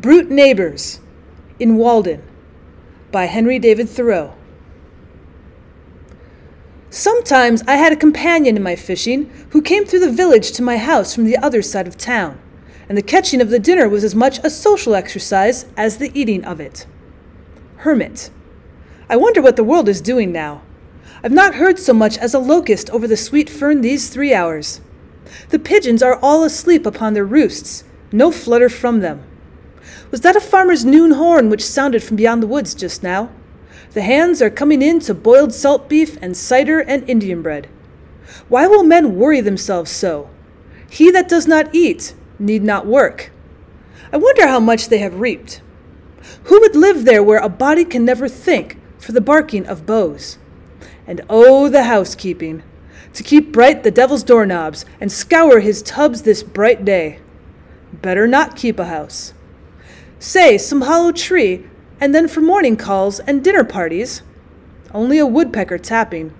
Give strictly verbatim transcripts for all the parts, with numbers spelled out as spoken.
Brute Neighbors in Walden by Henry David Thoreau. Sometimes I had a companion in my fishing who came through the village to my house from the other side of town, and the catching of the dinner was as much a social exercise as the eating of it. Hermit. I wonder what the world is doing now. I've not heard so much as a locust over the sweet fern these three hours. The pigeons are all asleep upon their roosts, no flutter from them. Was that a farmer's noon horn which sounded from beyond the woods just now? The hands are coming in to boiled salt beef and cider and Indian bread. Why will men worry themselves so? He that does not eat need not work. I wonder how much they have reaped. Who would live there where a body can never think for the barking of bows? And oh, the housekeeping! To keep bright the devil's doorknobs and scour his tubs this bright day. Better not keep a house. Say, some hollow tree, and then for morning calls and dinner parties. Only a woodpecker tapping.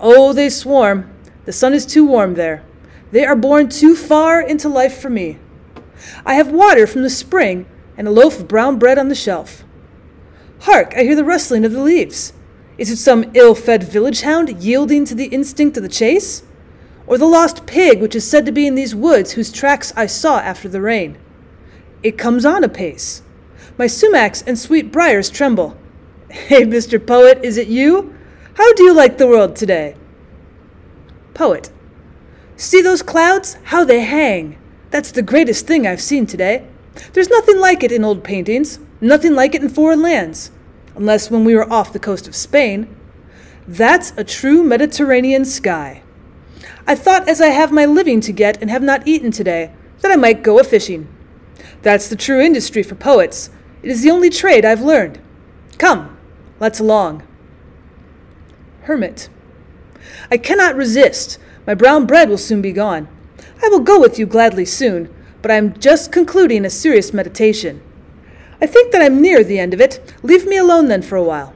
Oh, they swarm. The sun is too warm there. They are born too far into life for me. I have water from the spring and a loaf of brown bread on the shelf. Hark, I hear the rustling of the leaves. Is it some ill-fed village hound yielding to the instinct of the chase? Or the lost pig which is said to be in these woods whose tracks I saw after the rain? It comes on apace. My sumacs and sweet briars tremble. Hey, Mister Poet, is it you? How do you like the world today? Poet. See those clouds? How they hang. That's the greatest thing I've seen today. There's nothing like it in old paintings, nothing like it in foreign lands, unless when we were off the coast of Spain. That's a true Mediterranean sky. I thought as I have my living to get and have not eaten today, that I might go a-fishing. That's the true industry for poets. It is the only trade I've learned. Come, let's along. Hermit. I cannot resist. My brown bread will soon be gone. I will go with you gladly soon, but I am just concluding a serious meditation. I think that I am near the end of it. Leave me alone then for a while.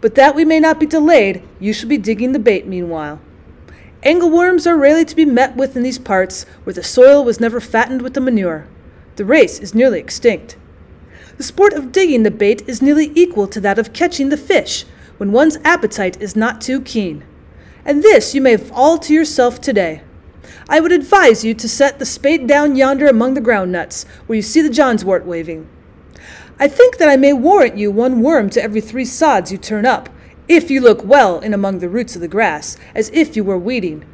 But that we may not be delayed, you shall be digging the bait meanwhile. Angleworms are rarely to be met with in these parts, where the soil was never fattened with the manure. The race is nearly extinct. The sport of digging the bait is nearly equal to that of catching the fish, when one's appetite is not too keen. And this you may have all to yourself today. I would advise you to set the spade down yonder among the ground nuts, where you see the johnswort waving. I think that I may warrant you one worm to every three sods you turn up, if you look well in among the roots of the grass, as if you were weeding.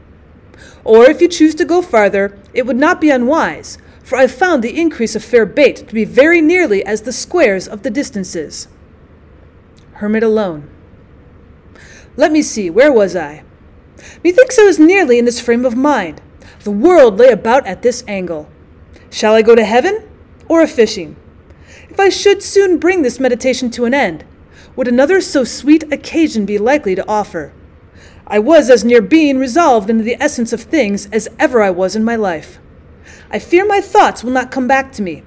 Or if you choose to go farther, it would not be unwise, for I found the increase of fair bait to be very nearly as the squares of the distances. Hermit alone. Let me see, where was I? Methinks I was nearly in this frame of mind. The world lay about at this angle. Shall I go to heaven or a-fishing? If I should soon bring this meditation to an end, would another so sweet occasion be likely to offer? I was as near being resolved into the essence of things as ever I was in my life. I fear my thoughts will not come back to me.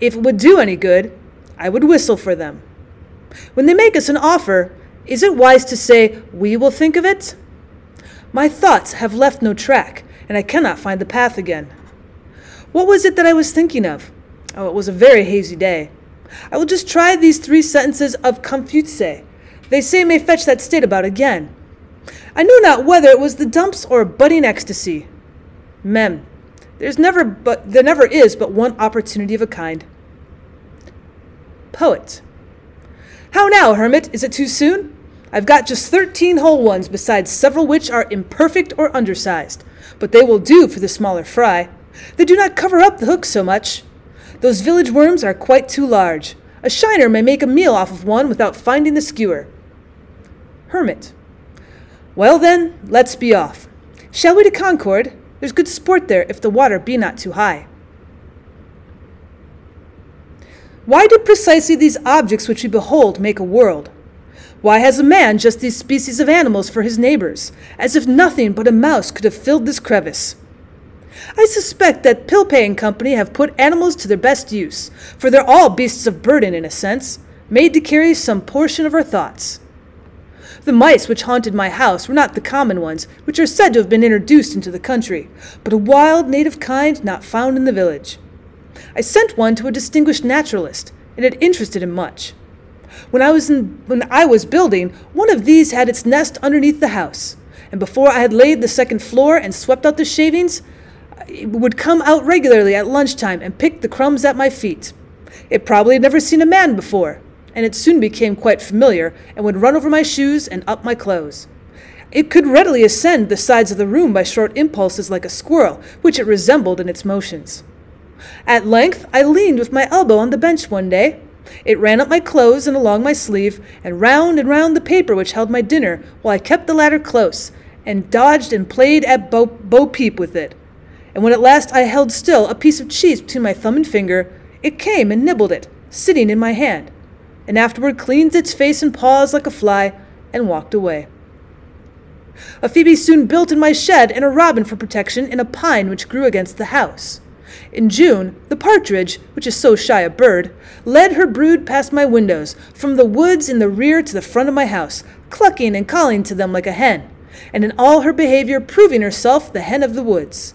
If it would do any good, I would whistle for them. When they make us an offer, is it wise to say, we will think of it? My thoughts have left no track, and I cannot find the path again. What was it that I was thinking of? Oh, it was a very hazy day. I will just try these three sentences of Confucius. They say may fetch that state about again. I know not whether it was the dumps or a budding ecstasy. Mem. There's never but there never is but one opportunity of a kind. Poet. How now, Hermit? Is it too soon? I've got just thirteen whole ones, besides several which are imperfect or undersized, but they will do for the smaller fry. They do not cover up the hook so much. Those village worms are quite too large. A shiner may make a meal off of one without finding the skewer. Hermit. Well then, let's be off. Shall we to Concord? There's good sport there if the water be not too high. Why do precisely these objects which we behold make a world? Why has a man just these species of animals for his neighbors, as if nothing but a mouse could have filled this crevice? I suspect that Pilpay and Company have put animals to their best use, for they're all beasts of burden in a sense, made to carry some portion of our thoughts. The mice which haunted my house were not the common ones, which are said to have been introduced into the country, but a wild native kind not found in the village. I sent one to a distinguished naturalist, and it interested him much. When I was in, when I was building, one of these had its nest underneath the house, and before I had laid the second floor and swept out the shavings, it would come out regularly at lunchtime and pick the crumbs at my feet. It probably had never seen a man before, and it soon became quite familiar and would run over my shoes and up my clothes. It could readily ascend the sides of the room by short impulses like a squirrel, which it resembled in its motions. At length I leaned with my elbow on the bench one day. It ran up my clothes and along my sleeve, and round and round the paper which held my dinner, while I kept the ladder close, and dodged and played at bo, bo peep with it. And when at last I held still a piece of cheese between my thumb and finger, it came and nibbled it, sitting in my hand, and afterward cleansed its face and paws like a fly, and walked away. A phoebe soon built in my shed, and a robin for protection in a pine which grew against the house. In June, the partridge, which is so shy a bird, led her brood past my windows, from the woods in the rear to the front of my house, clucking and calling to them like a hen, and in all her behavior proving herself the hen of the woods.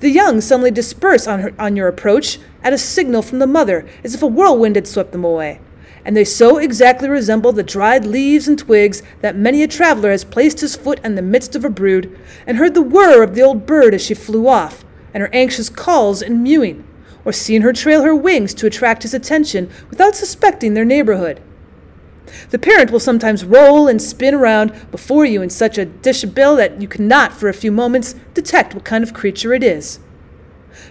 The young suddenly disperse on, her, on your approach at a signal from the mother, as if a whirlwind had swept them away, and they so exactly resemble the dried leaves and twigs that many a traveler has placed his foot in the midst of a brood, and heard the whir of the old bird as she flew off, and her anxious calls and mewing, or seen her trail her wings to attract his attention without suspecting their neighborhood. The parent will sometimes roll and spin around before you in such a dishabille that you cannot for a few moments detect what kind of creature it is.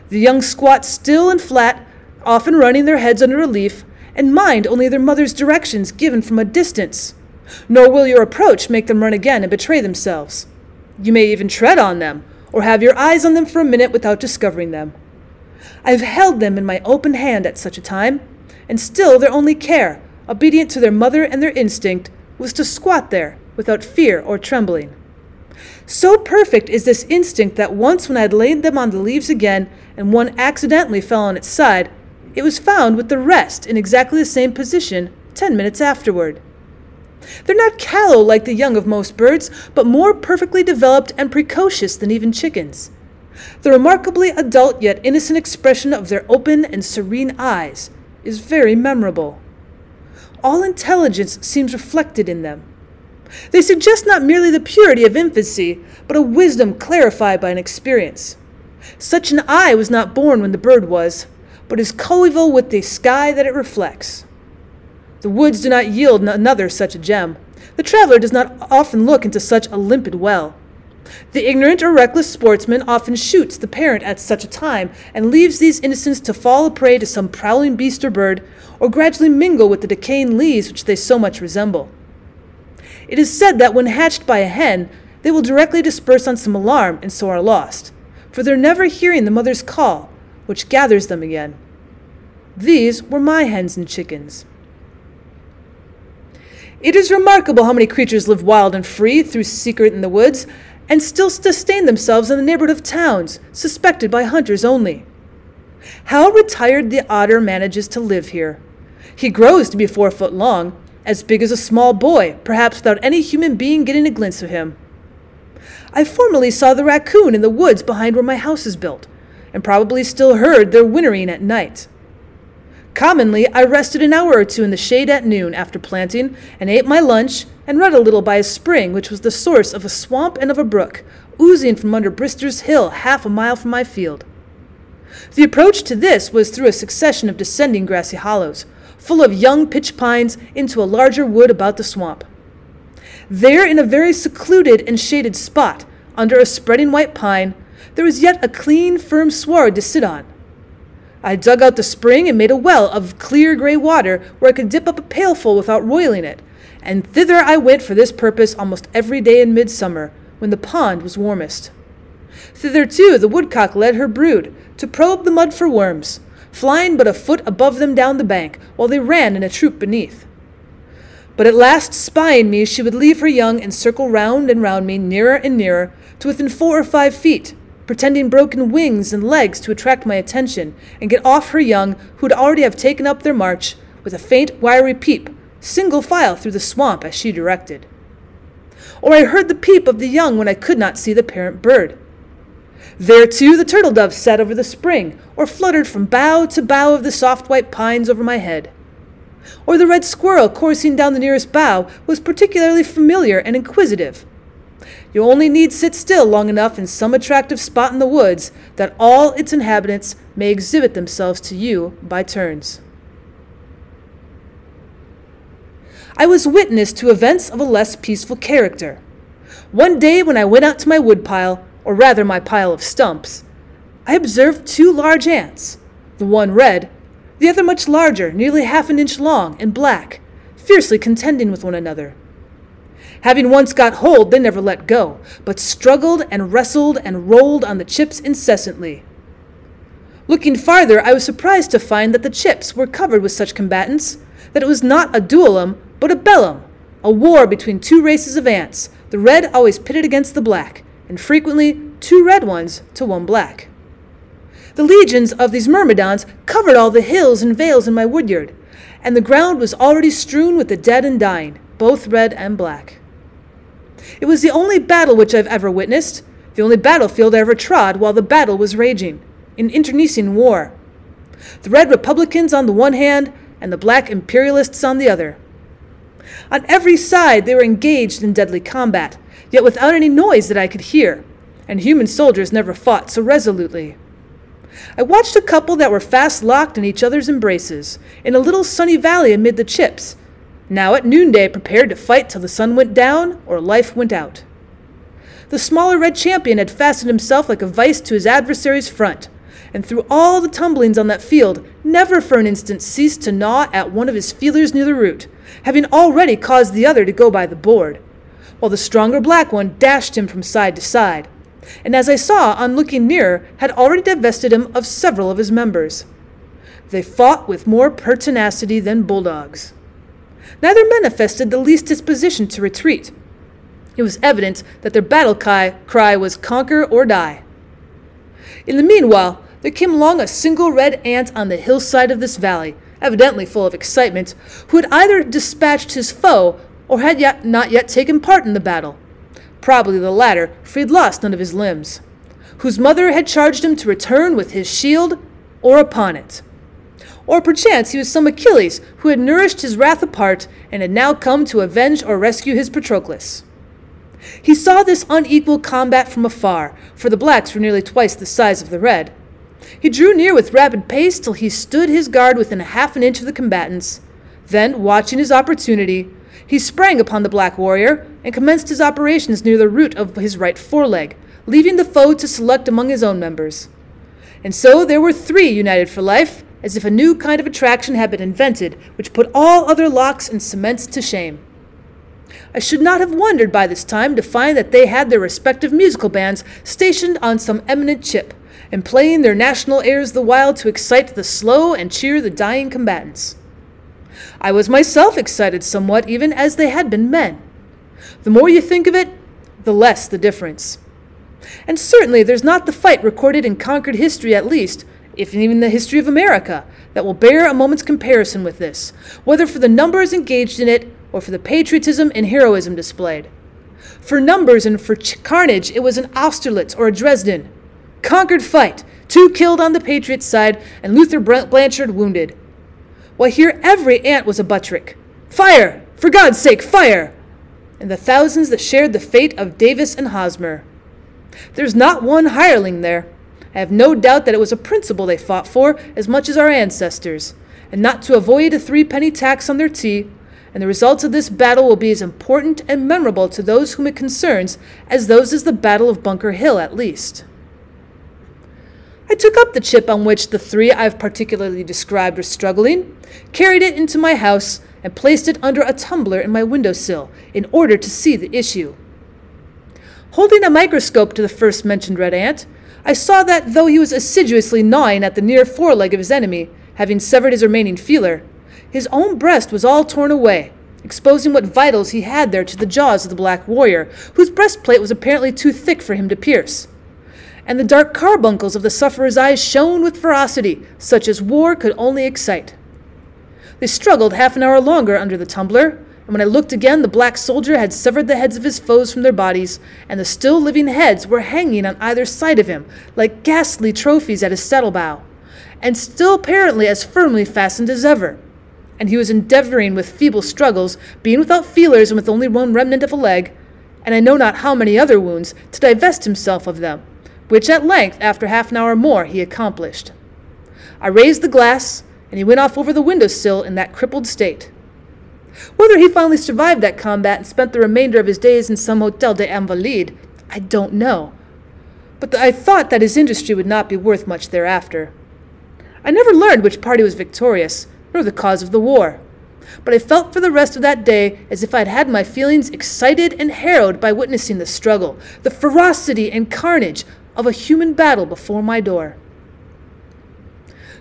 The young squat still and flat, often running their heads under a leaf, and mind only their mother's directions given from a distance, nor will your approach make them run again and betray themselves. You may even tread on them, or have your eyes on them for a minute without discovering them. I have held them in my open hand at such a time, and still their only care, obedient to their mother and their instinct, was to squat there without fear or trembling. So perfect is this instinct that once when I had laid them on the leaves again, and one accidentally fell on its side, it was found with the rest in exactly the same position ten minutes afterward. They're not callow like the young of most birds, but more perfectly developed and precocious than even chickens. The remarkably adult yet innocent expression of their open and serene eyes is very memorable. All intelligence seems reflected in them. They suggest not merely the purity of infancy, but a wisdom clarified by an experience. Such an eye was not born when the bird was, but is coeval with the sky that it reflects. The woods do not yield another such a gem. The traveler does not often look into such a limpid well. The ignorant or reckless sportsman often shoots the parent at such a time, and leaves these innocents to fall a prey to some prowling beast or bird, or gradually mingle with the decaying leaves which they so much resemble. It is said that when hatched by a hen, they will directly disperse on some alarm, and so are lost, for they're never hearing the mother's call, which gathers them again. These were my hens and chickens. It is remarkable how many creatures live wild and free through secret in the woods, and still sustain themselves in the neighborhood of towns, suspected by hunters only. How retired the otter manages to live here. He grows to be four foot long, as big as a small boy, perhaps without any human being getting a glimpse of him. I formerly saw the raccoon in the woods behind where my house is built, and probably still heard their wintering at night. Commonly, I rested an hour or two in the shade at noon after planting, and ate my lunch, and read a little by a spring which was the source of a swamp and of a brook, oozing from under Brister's Hill half a mile from my field. The approach to this was through a succession of descending grassy hollows, full of young pitch pines, into a larger wood about the swamp. There, in a very secluded and shaded spot, under a spreading white pine, there was yet a clean, firm sward to sit on. I dug out the spring and made a well of clear gray water where I could dip up a pailful without roiling it, and thither I went for this purpose almost every day in midsummer, when the pond was warmest. Thither, too, the woodcock led her brood, to probe the mud for worms, flying but a foot above them down the bank, while they ran in a troop beneath. But at last, spying me, she would leave her young and circle round and round me, nearer and nearer, to within four or five feet, pretending broken wings and legs to attract my attention, and get off her young, who'd already have taken up their march, with a faint, wiry peep, single file through the swamp as she directed. Or I heard the peep of the young when I could not see the parent bird. There, too, the turtle doves sat over the spring, or fluttered from bough to bough of the soft white pines over my head. Or the red squirrel coursing down the nearest bough was particularly familiar and inquisitive. You only need sit still long enough in some attractive spot in the woods that all its inhabitants may exhibit themselves to you by turns. I was witness to events of a less peaceful character. One day when I went out to my woodpile, or rather my pile of stumps, I observed two large ants, the one red, the other much larger, nearly half an inch long, and black, fiercely contending with one another. Having once got hold, they never let go, but struggled and wrestled and rolled on the chips incessantly. Looking farther, I was surprised to find that the chips were covered with such combatants, that it was not a duellum, but a bellum, a war between two races of ants, the red always pitted against the black, and frequently two red ones to one black. The legions of these myrmidons covered all the hills and vales in my woodyard, and the ground was already strewn with the dead and dying, both red and black. It was the only battle which I've ever witnessed, the only battlefield I ever trod while the battle was raging, an internecine war. The red Republicans on the one hand, and the black imperialists on the other. On every side they were engaged in deadly combat, yet without any noise that I could hear, and human soldiers never fought so resolutely. I watched a couple that were fast locked in each other's embraces, in a little sunny valley amid the chips, now at noonday prepared to fight till the sun went down or life went out. The smaller red champion had fastened himself like a vice to his adversary's front, and through all the tumblings on that field, never for an instant ceased to gnaw at one of his feelers near the root, having already caused the other to go by the board, while the stronger black one dashed him from side to side, and as I saw on looking nearer, had already divested him of several of his members. They fought with more pertinacity than bulldogs. Neither manifested the least disposition to retreat. It was evident that their battle cry was conquer or die. In the meanwhile, there came along a single red ant on the hillside of this valley, evidently full of excitement, who had either dispatched his foe or had yet not yet taken part in the battle, probably the latter, for he had lost none of his limbs, whose mother had charged him to return with his shield or upon it. Or perchance he was some Achilles who had nourished his wrath apart and had now come to avenge or rescue his Patroclus. He saw this unequal combat from afar, for the blacks were nearly twice the size of the red. He drew near with rapid pace till he stood his guard within a half an inch of the combatants. Then, watching his opportunity, he sprang upon the black warrior and commenced his operations near the root of his right foreleg, leaving the foe to select among his own members. And so there were three united for life, as if a new kind of attraction had been invented, which put all other locks and cements to shame. I should not have wondered by this time to find that they had their respective musical bands stationed on some eminent chip, and playing their national airs the while to excite the slow and cheer the dying combatants. I was myself excited somewhat, even as they had been men. The more you think of it, the less the difference. And certainly there's not the fight recorded in Concord history, at least, if even the history of America, that will bear a moment's comparison with this, whether for the numbers engaged in it or for the patriotism and heroism displayed. For numbers and for ch carnage, it was an Austerlitz or a Dresden. Concord fight, two killed on the Patriots' side, and Luther Blanchard wounded. While here every ant was a Buttrick. Fire! For God's sake, fire! And the thousands that shared the fate of Davis and Hosmer. There's not one hireling there. I have no doubt that it was a principle they fought for as much as our ancestors, and not to avoid a threepenny tax on their tea, and the results of this battle will be as important and memorable to those whom it concerns as those is the Battle of Bunker Hill, at least. I took up the chip on which the three I have particularly described were struggling, carried it into my house, and placed it under a tumbler in my windowsill in order to see the issue. Holding a microscope to the first mentioned red ant, I saw that though he was assiduously gnawing at the near foreleg of his enemy, having severed his remaining feeler, his own breast was all torn away, exposing what vitals he had there to the jaws of the black warrior, whose breastplate was apparently too thick for him to pierce. And the dark carbuncles of the sufferer's eyes shone with ferocity, such as war could only excite. They struggled half an hour longer under the tumbler, And when I looked again, the black soldier had severed the heads of his foes from their bodies, and the still living heads were hanging on either side of him, like ghastly trophies at his saddle bow, and still apparently as firmly fastened as ever. And he was endeavoring with feeble struggles, being without feelers and with only one remnant of a leg, and I know not how many other wounds, to divest himself of them, which at length, after half an hour more, he accomplished. I raised the glass, and he went off over the windowsill in that crippled state. Whether he finally survived that combat and spent the remainder of his days in some Hotel des Invalides, I don't know, but I thought that his industry would not be worth much thereafter. I never learned which party was victorious, nor the cause of the war, but I felt for the rest of that day as if I had had my feelings excited and harrowed by witnessing the struggle, the ferocity and carnage of a human battle before my door.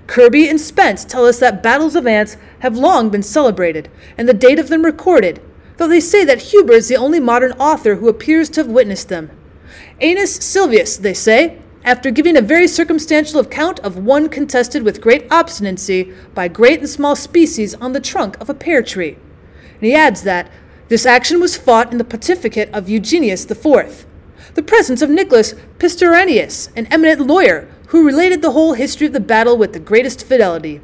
Kirby and Spence tell us that battles of ants have long been celebrated, and the date of them recorded, though they say that Huber is the only modern author who appears to have witnessed them. Anus Silvius, they say, after giving a very circumstantial account of one contested with great obstinacy by great and small species on the trunk of a pear tree. And he adds that this action was fought in the pontificate of Eugenius the fourth. The presence of Nicholas Pisterenius, an eminent lawyer, who related the whole history of the battle with the greatest fidelity.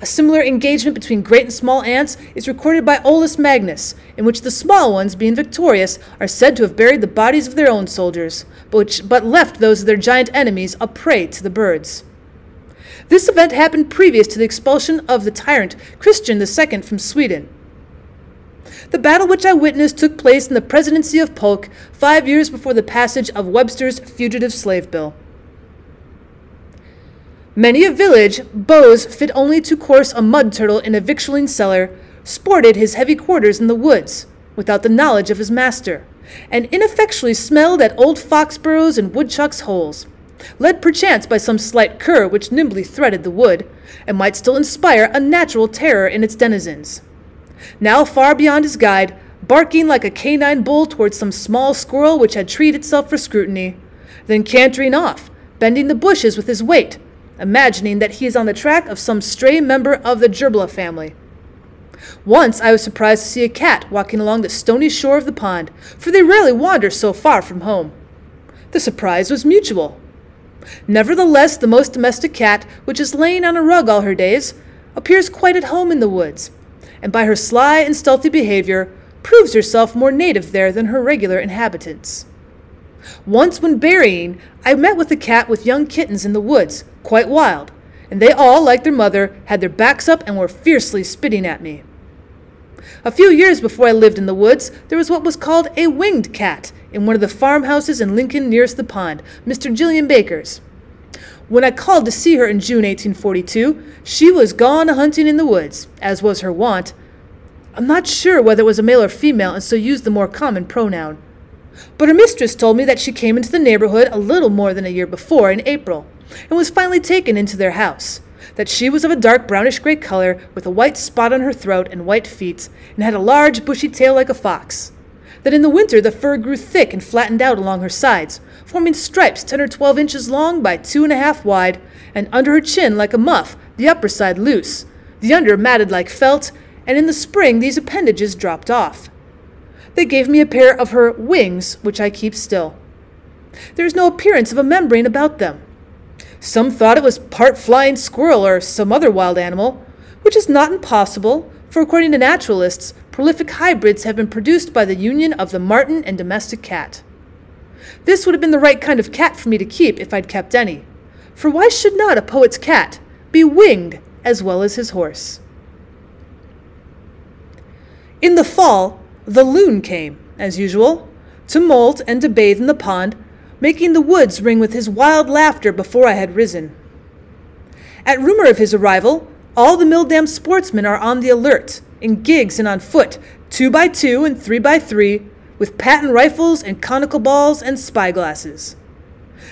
A similar engagement between great and small ants is recorded by Olaus Magnus, in which the small ones, being victorious, are said to have buried the bodies of their own soldiers, but, which, but left those of their giant enemies a prey to the birds. This event happened previous to the expulsion of the tyrant Christian the second from Sweden. The battle which I witnessed took place in the presidency of Polk, five years before the passage of Webster's Fugitive Slave Bill. Many a village, bows fit only to course a mud turtle in a victualling cellar, sported his heavy quarters in the woods, without the knowledge of his master, and ineffectually smelled at old foxboroughs and woodchucks' holes, led perchance by some slight cur which nimbly threaded the wood, and might still inspire a natural terror in its denizens. Now far beyond his guide, barking like a canine bull towards some small squirrel which had treed itself for scrutiny, then cantering off, bending the bushes with his weight, imagining that he is on the track of some stray member of the gerbila family. Once I was surprised to see a cat walking along the stony shore of the pond, for they rarely wander so far from home. The surprise was mutual. Nevertheless, the most domestic cat, which is laying on a rug all her days, appears quite at home in the woods, and by her sly and stealthy behavior proves herself more native there than her regular inhabitants. Once, when burying, I met with a cat with young kittens in the woods, quite wild, and they all, like their mother, had their backs up and were fiercely spitting at me. A few years before I lived in the woods, there was what was called a winged cat in one of the farmhouses in Lincoln nearest the pond, Mister Gilliam Baker's. When I called to see her in June eighteen forty-two, she was gone hunting in the woods, as was her wont. I'm not sure whether it was a male or female, and so used the more common pronoun. But her mistress told me that she came into the neighborhood a little more than a year before in April, and was finally taken into their house, that she was of a dark brownish-gray color, with a white spot on her throat and white feet, and had a large bushy tail like a fox, that in the winter the fur grew thick and flattened out along her sides, forming stripes ten or twelve inches long by two and a half wide, and under her chin like a muff, the upper side loose, the under matted like felt, and in the spring these appendages dropped off. They gave me a pair of her wings, which I keep still. There is no appearance of a membrane about them. Some thought it was part flying squirrel or some other wild animal, which is not impossible, for according to naturalists, prolific hybrids have been produced by the union of the marten and domestic cat. This would have been the right kind of cat for me to keep if I'd kept any, for why should not a poet's cat be winged as well as his horse? In the fall, the loon came, as usual, to moult and to bathe in the pond, making the woods ring with his wild laughter before I had risen. At rumor of his arrival, all the Milldam sportsmen are on the alert, in gigs and on foot, two by two and three by three, with patent rifles and conical balls and spyglasses.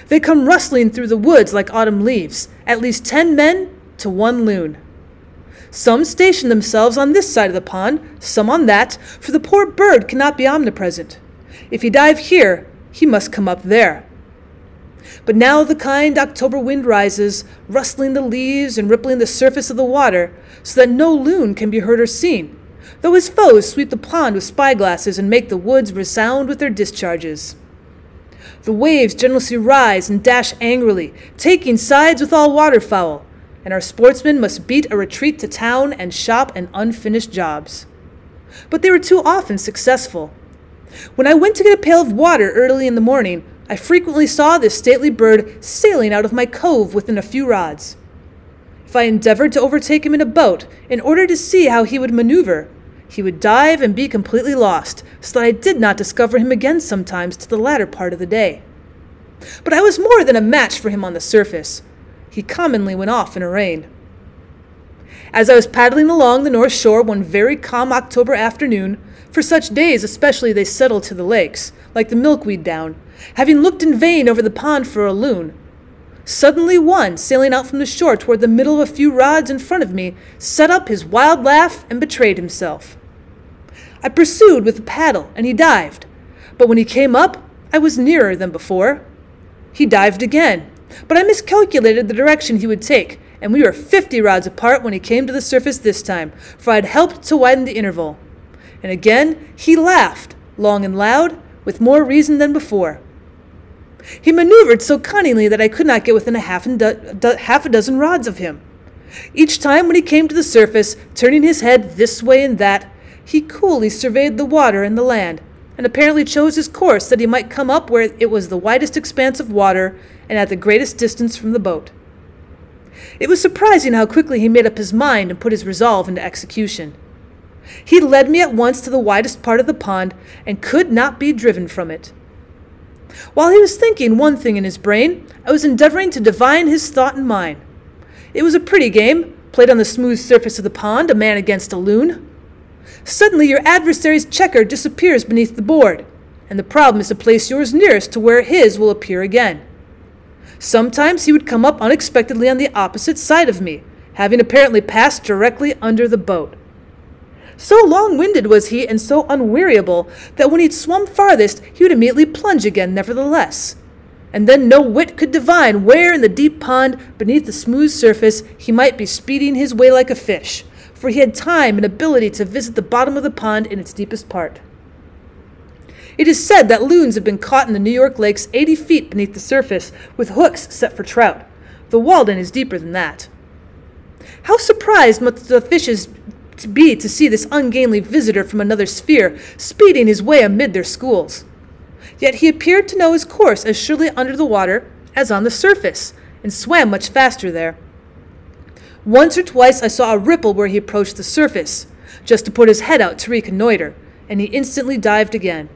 They come rustling through the woods like autumn leaves, at least ten men to one loon. Some station themselves on this side of the pond, some on that, for the poor bird cannot be omnipresent. If he dive here, he must come up there. But now the kind October wind rises, rustling the leaves and rippling the surface of the water, so that no loon can be heard or seen, though his foes sweep the pond with spyglasses and make the woods resound with their discharges. The waves generously rise and dash angrily, taking sides with all waterfowl, and our sportsmen must beat a retreat to town and shop and unfinished jobs. But they were too often successful. When I went to get a pail of water early in the morning, I frequently saw this stately bird sailing out of my cove within a few rods. If I endeavored to overtake him in a boat, in order to see how he would maneuver, he would dive and be completely lost, so that I did not discover him again sometimes to the latter part of the day. But I was more than a match for him on the surface. He commonly went off in a rain. As I was paddling along the north shore one very calm October afternoon, for such days especially they settle to the lakes, like the milkweed down, having looked in vain over the pond for a loon, suddenly one, sailing out from the shore toward the middle of a few rods in front of me, set up his wild laugh and betrayed himself. I pursued with a paddle, and he dived, but when he came up, I was nearer than before. He dived again, but I miscalculated the direction he would take, and we were fifty rods apart when he came to the surface this time, for I had helped to widen the interval. And again he laughed, long and loud, with more reason than before. He maneuvered so cunningly that I could not get within a half, do do half a dozen rods of him. Each time when he came to the surface, turning his head this way and that, he coolly surveyed the water and the land, and apparently chose his course that he might come up where it was the widest expanse of water and at the greatest distance from the boat. It was surprising how quickly he made up his mind and put his resolve into execution. He led me at once to the widest part of the pond and could not be driven from it. While he was thinking one thing in his brain, I was endeavoring to divine his thought and mine. It was a pretty game, played on the smooth surface of the pond, a man against a loon. Suddenly your adversary's checker disappears beneath the board, and the problem is to place yours nearest to where his will appear again. Sometimes he would come up unexpectedly on the opposite side of me, having apparently passed directly under the boat. So long-winded was he and so unweariable that when he'd swum farthest he would immediately plunge again nevertheless, and then no wit could divine where in the deep pond beneath the smooth surface he might be speeding his way like a fish, for he had time and ability to visit the bottom of the pond in its deepest part. It is said that loons have been caught in the New York lakes eighty feet beneath the surface with hooks set for trout. The Walden is deeper than that. How surprised must the fishes to be to see this ungainly visitor from another sphere speeding his way amid their schools. Yet he appeared to know his course as surely under the water as on the surface, and swam much faster there. Once or twice I saw a ripple where he approached the surface, just to put his head out to reconnoiter, and he instantly dived again.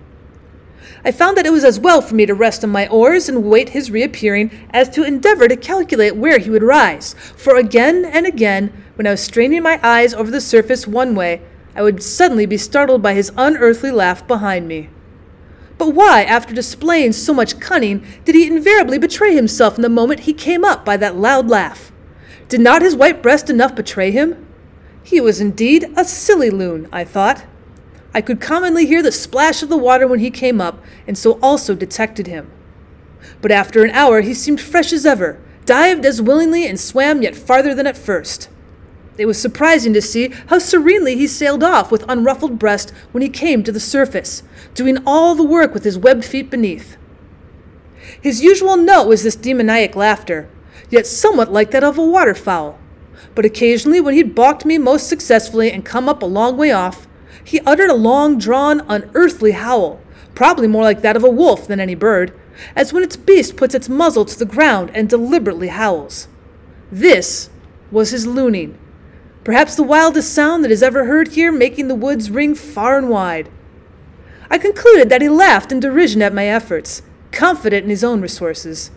I found that it was as well for me to rest on my oars and wait his reappearing as to endeavor to calculate where he would rise, for again and again, when I was straining my eyes over the surface one way, I would suddenly be startled by his unearthly laugh behind me. But why, after displaying so much cunning, did he invariably betray himself in the moment he came up by that loud laugh? Did not his white breast enough betray him? He was indeed a silly loon, I thought. I could commonly hear the splash of the water when he came up, and so also detected him. But after an hour he seemed fresh as ever, dived as willingly, and swam yet farther than at first. It was surprising to see how serenely he sailed off with unruffled breast when he came to the surface, doing all the work with his webbed feet beneath. His usual note was this demoniac laughter, yet somewhat like that of a waterfowl. But occasionally, when he'd balked me most successfully and come up a long way off, he uttered a long-drawn, unearthly howl, probably more like that of a wolf than any bird, as when its beast puts its muzzle to the ground and deliberately howls. This was his looning. Perhaps the wildest sound that is ever heard here, making the woods ring far and wide. I concluded that he laughed in derision at my efforts, confident in his own resources.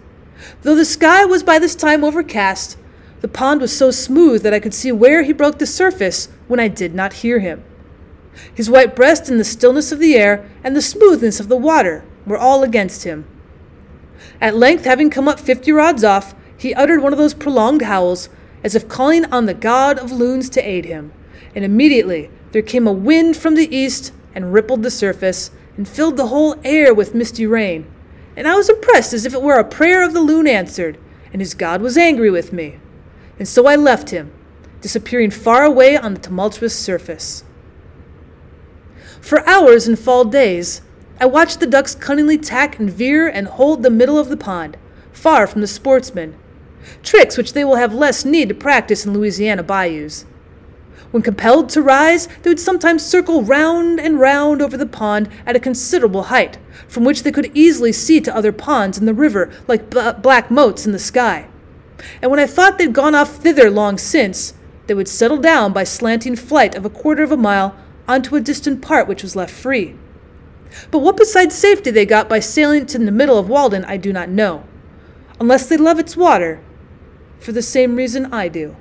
Though the sky was by this time overcast, the pond was so smooth that I could see where he broke the surface when I did not hear him. His white breast and the stillness of the air and the smoothness of the water were all against him. At length, having come up fifty rods off, he uttered one of those prolonged howls, as if calling on the god of loons to aid him, and immediately there came a wind from the east and rippled the surface, and filled the whole air with misty rain, and I was impressed as if it were a prayer of the loon answered, and his god was angry with me, and so I left him, disappearing far away on the tumultuous surface. For hours in fall days, I watched the ducks cunningly tack and veer and hold the middle of the pond, far from the sportsmen, tricks which they will have less need to practice in Louisiana bayous. When compelled to rise, they would sometimes circle round and round over the pond at a considerable height, from which they could easily see to other ponds in the river like b black motes in the sky. And when I thought they'd gone off thither long since, they would settle down by slanting flight of a quarter of a mile onto a distant part which was left free. But what besides safety they got by sailing to the middle of Walden I do not know, unless they love its water, for the same reason I do.